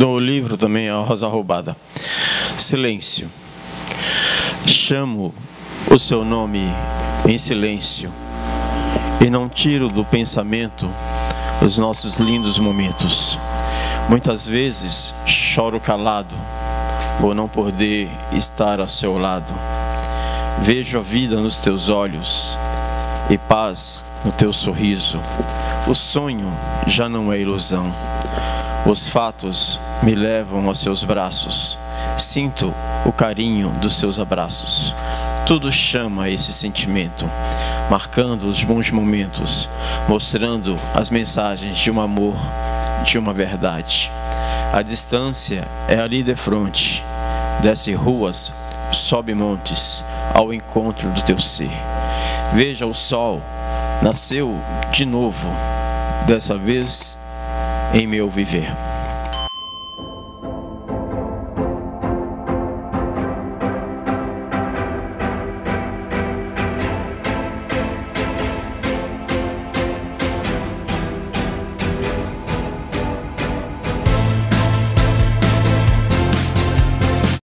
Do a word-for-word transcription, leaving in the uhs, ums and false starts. do livro também, A Rosa Roubada. Silêncio. Chamo o seu nome em silêncio e não tiro do pensamento os nossos lindos momentos. Muitas vezes choro calado por não poder estar a seu lado. Vejo a vida nos teus olhos e paz no teu sorriso. O sonho já não é ilusão. Os fatos me levam aos seus braços. Sinto o carinho dos seus abraços. Tudo chama esse sentimento, marcando os bons momentos, mostrando as mensagens de um amor, de uma verdade. A distância é ali defronte, desce ruas, sobe montes, ao encontro do teu ser. Veja o sol, nasceu de novo, dessa vez em meu viver.